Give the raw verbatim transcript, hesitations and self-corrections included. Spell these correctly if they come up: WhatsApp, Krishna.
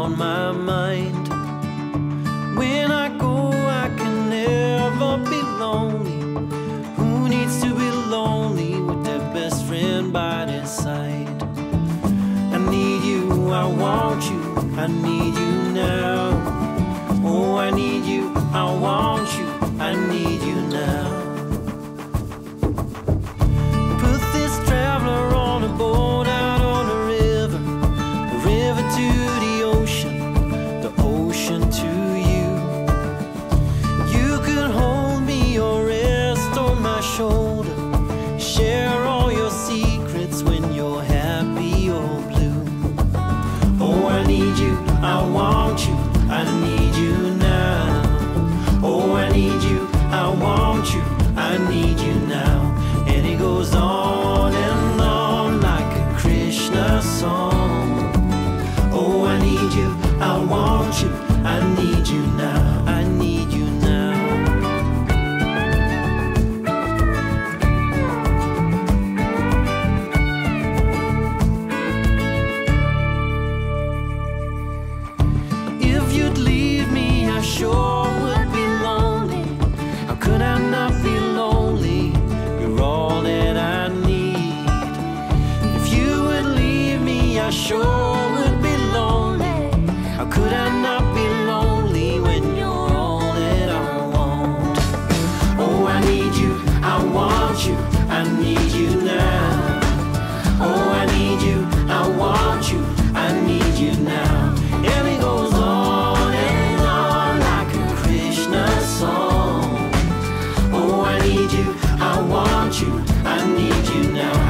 on my mind. When I go, I can never be lonely. Who needs to be lonely with their best friend by their side? I need you, I want you, I need you now. Oh, I need you, I want you, I need you now. Share all your secrets when you're happy or blue. Oh, I need you, I want you, I need you now. Oh, I need you, I want you, I need you now. And it goes on and on like a Krishna song. Oh, I need you, I want you, I need you now. I need you now. Sure would be lonely. How could I not be lonely? You're all that I need. If you would leave me, I sure would be lonely. How could I not be lonely when you're all that I want? Oh, I need you, I want you, I need you now. Oh, I need you, I want you, I need you now. And it goes on. I need you, I want you, I need you now.